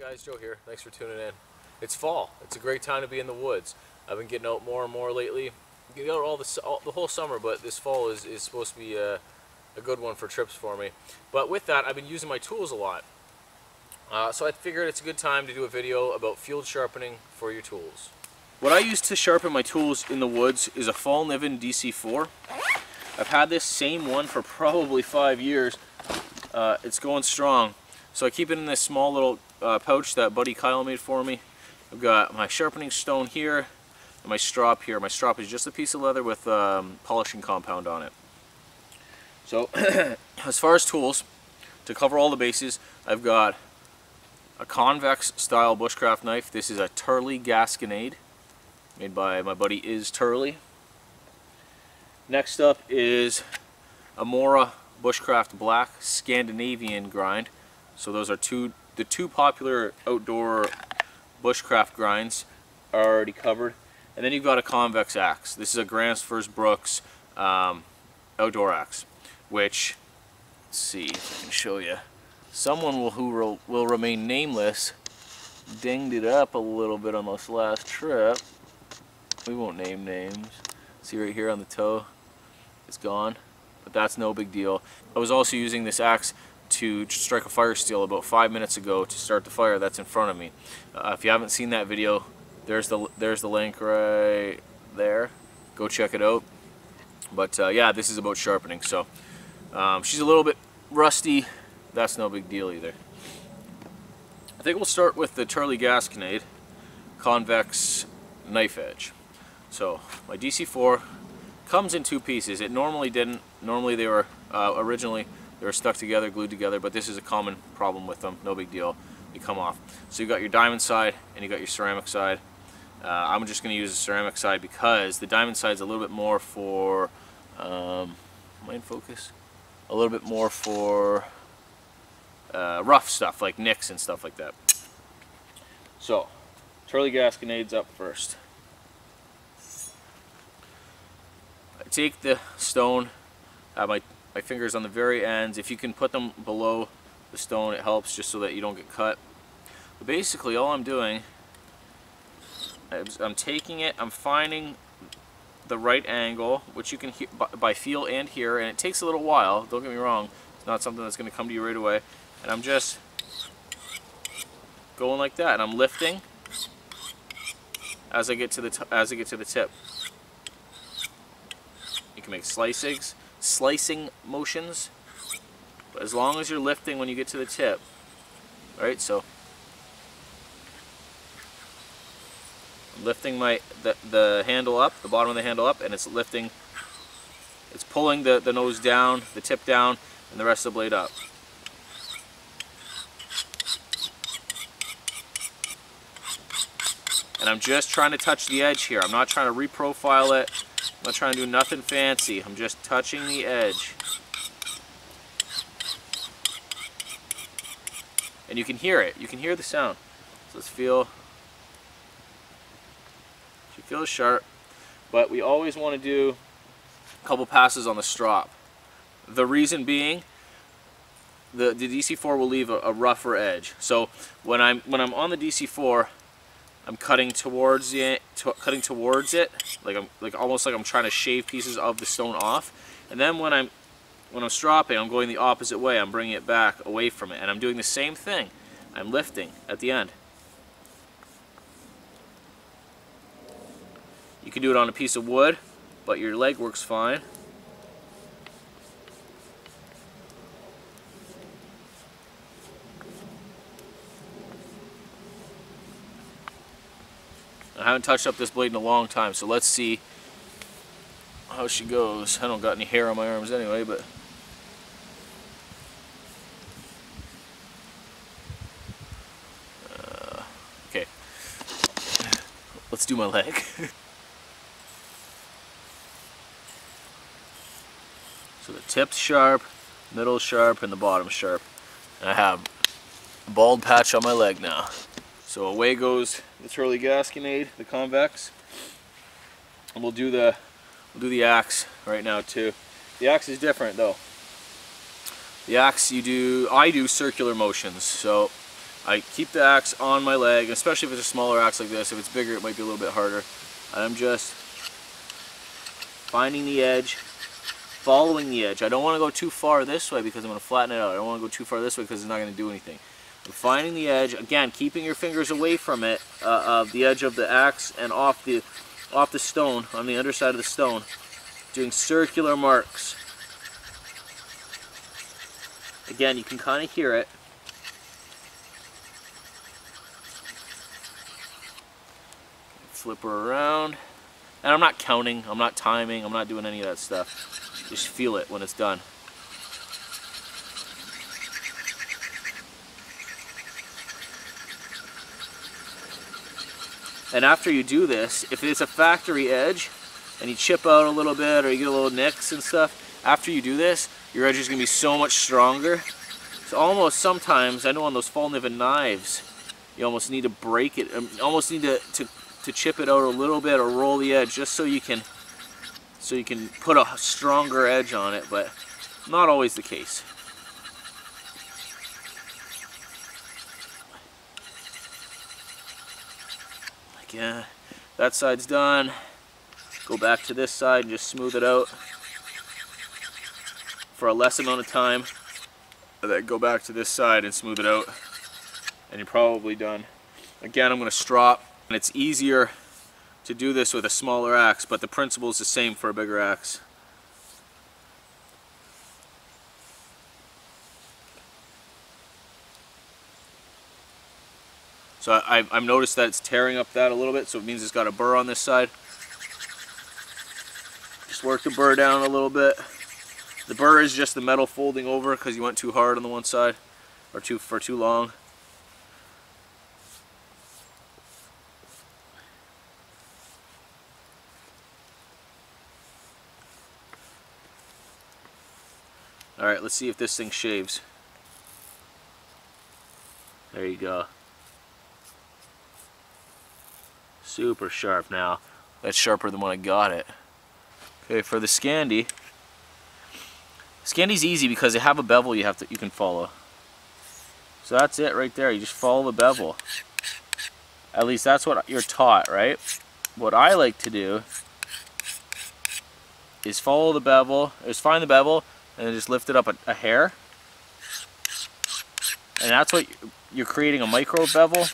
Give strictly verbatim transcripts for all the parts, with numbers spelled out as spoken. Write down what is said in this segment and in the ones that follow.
Hey guys, Joe here. Thanks for tuning in. It's fall. It's a great time to be in the woods. I've been getting out more and more lately. Get out all the all, the whole summer, but this fall is is supposed to be a, a good one for trips for me. But with that, I've been using my tools a lot. Uh, so I figured it's a good time to do a video about field sharpening for your tools. What I use to sharpen my tools in the woods is a Fallkniven D C four. I've had this same one for probably five years. Uh, it's going strong. So I keep it in this small little uh, pouch that buddy Kyle made for me. I've got my sharpening stone here and my strop here. My strop is just a piece of leather with um, polishing compound on it. So as far as tools, to cover all the bases, I've got a convex style bushcraft knife. This is a Turley Gasconade made by my buddy Is Turley. Next up is a Mora bushcraft black Scandinavian grind. So those are two, the two popular outdoor bushcraft grinds are already covered. And then you've got a convex axe. This is a Gränsfors Bruks um, outdoor axe, which, let's see if I can show you. Someone will, who will, will remain nameless dinged it up a little bit on this last trip. We won't name names. See right here on the toe, it's gone, but that's no big deal. I was also using this axe to strike a fire steel about five minutes ago to start the fire that's in front of me. Uh, if you haven't seen that video, there's the there's the link right there. Go check it out. But uh, yeah, this is about sharpening. So um, she's a little bit rusty. That's no big deal either. I think we'll start with the Turley Gasconade convex knife edge. So my D C four comes in two pieces. It normally didn't. Normally they were uh, originally. They're stuck together, glued together, but this is a common problem with them. No big deal. They come off. So you've got your diamond side and you got your ceramic side. Uh, I'm just going to use the ceramic side because the diamond side is a little bit more for... Um, am I in focus? A little bit more for uh, rough stuff, like nicks and stuff like that. So, Turley Gasconade's up first. I take the stone, uh, my... my fingers on the very ends. If you can put them below the stone, it helps just so that you don't get cut. But basically all I'm doing is I'm taking it, I'm finding the right angle, which you can hear by feel and hear, and it takes a little while, don't get me wrong, it's not something that's going to come to you right away, and I'm just going like that, and I'm lifting as I get to the, t as I get to the tip. You can make slicings. Slicing motions, but as long as you're lifting when you get to the tip. All right, so I'm lifting my the, the handle up, the bottom of the handle up, and it's lifting, it's pulling the, the nose down, the tip down, and the rest of the blade up. And I'm just trying to touch the edge here. I'm not trying to reprofile it. I'm not trying to do nothing fancy. I'm just touching the edge. And you can hear it. You can hear the sound. So let's feel. She feels sharp. But we always want to do a couple passes on the strop. The reason being, the, the D C four will leave a, a rougher edge. So when I'm when I'm on the D C four, I'm cutting towards it, to, cutting towards it, like I'm, like almost like I'm trying to shave pieces of the stone off. And then when I'm, when I'm stropping, I'm going the opposite way. I'm bringing it back away from it, and I'm doing the same thing. I'm lifting at the end. You can do it on a piece of wood, but your leg works fine. I haven't touched up this blade in a long time, so let's see how she goes. I don't got any hair on my arms anyway, but... Uh, okay. Let's do my leg. So the tip's sharp, middle's sharp, and the bottom's sharp. And I have a bald patch on my leg now. So away goes the Turley Gasconade, the convex, and we'll do the we'll do the axe right now too. The axe is different though. The axe you do I do circular motions, so I keep the axe on my leg, especially if it's a smaller axe like this. If it's bigger, it might be a little bit harder. I'm just finding the edge, following the edge. I don't want to go too far this way because I'm going to flatten it out. I don't want to go too far this way because it's not going to do anything. I'm finding the edge, again, keeping your fingers away from it, uh, uh, the edge of the axe and off the, off the stone, on the underside of the stone, doing circular marks. Again, you can kind of hear it. Flip her around, and I'm not counting, I'm not timing, I'm not doing any of that stuff. Just feel it when it's done. And after you do this, if it's a factory edge and you chip out a little bit or you get a little nicks and stuff, after you do this, your edge is going to be so much stronger. It's almost sometimes, I know on those Fallkniven knives, you almost need to break it, almost need to, to, to chip it out a little bit or roll the edge just so you can so you can put a stronger edge on it, but not always the case. Yeah, that side's done. Go back to this side and just smooth it out for a less amount of time. And then go back to this side and smooth it out, and you're probably done. Again, I'm going to strop, and it's easier to do this with a smaller axe, but the principle is the same for a bigger axe. So I, I've noticed that it's tearing up that a little bit, so it means it's got a burr on this side. Just work the burr down a little bit. The burr is just the metal folding over because you went too hard on the one side, or too for too long. All right, let's see if this thing shaves. There you go. Super sharp now. That's sharper than when I got it. Okay, for the Scandi. Scandi's easy because they have a bevel you have to you can follow. So that's it right there. You just follow the bevel. At least that's what you're taught, right? What I like to do is follow the bevel, is find the bevel, and then just lift it up a, a hair. And that's what you're creating, a micro bevel.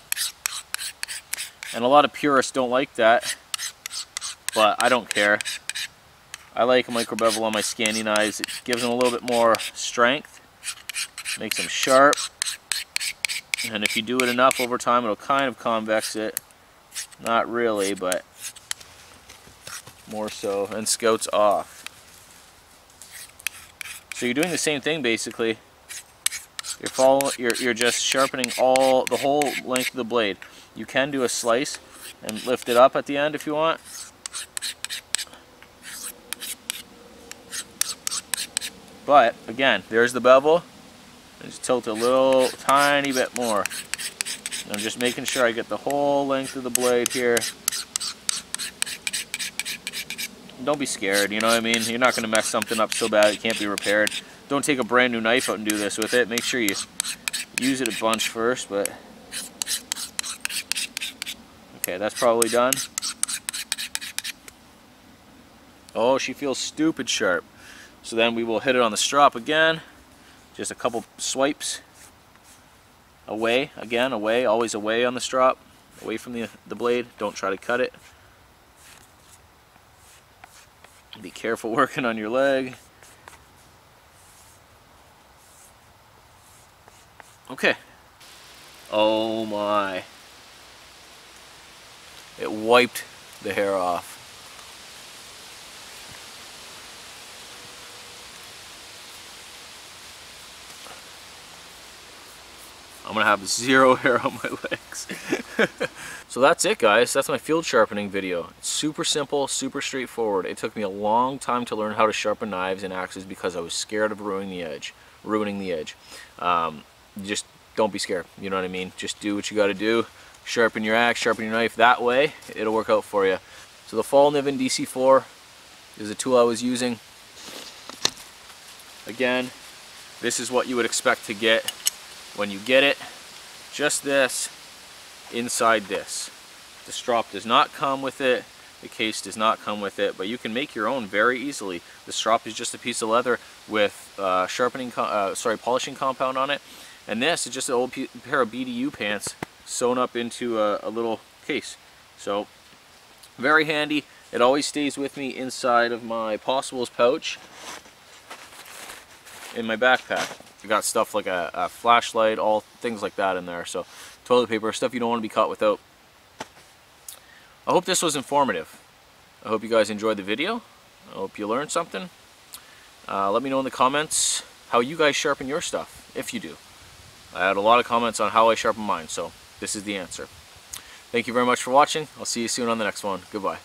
And a lot of purists don't like that, but I don't care. I like a micro bevel on my Scandi knives. It gives them a little bit more strength, makes them sharp, and if you do it enough over time, it'll kind of convex it. Not really, but more so, and scouts off. So you're doing the same thing basically. You're following, you're, you're just sharpening all the whole length of the blade. You can do a slice and lift it up at the end if you want. But again, there's the bevel. I just tilt a little tiny bit more. I'm just making sure I get the whole length of the blade here. Don't be scared, you know what I mean? You're not going to mess something up so bad it can't be repaired. Don't take a brand new knife out and do this with it. Make sure you use it a bunch first, but... Okay, that's probably done. Oh, she feels stupid sharp. So then we will hit it on the strop again. Just a couple swipes. Away, again, away, always away on the strop. Away from the, the blade, don't try to cut it. Be careful working on your leg. Okay. Oh my. It wiped the hair off. I'm gonna have zero hair on my legs. So that's it, guys. That's my field sharpening video. It's super simple, super straightforward. It took me a long time to learn how to sharpen knives and axes because I was scared of ruining the edge. Ruining the edge. Um, just don't be scared. You know what I mean? Just do what you gotta do. Sharpen your axe, sharpen your knife. That way, it'll work out for you. So the Fallkniven D C four is the tool I was using. Again, this is what you would expect to get when you get it. just this inside this. The strop does not come with it, the case does not come with it, but you can make your own very easily. The strop is just a piece of leather with uh, sharpening, uh, sorry, polishing compound on it, and this is just an old pair of B D U pants sewn up into a, a little case. So very handy. It always stays with me inside of my Possibles pouch in my backpack. I got stuff like a, a flashlight, all things like that in there. So toilet paper, stuff you don't want to be caught without. I hope this was informative. I hope you guys enjoyed the video. I hope you learned something. Uh, let me know in the comments how you guys sharpen your stuff, if you do. I had a lot of comments on how I sharpen mine, so this is the answer. Thank you very much for watching. I'll see you soon on the next one. Goodbye.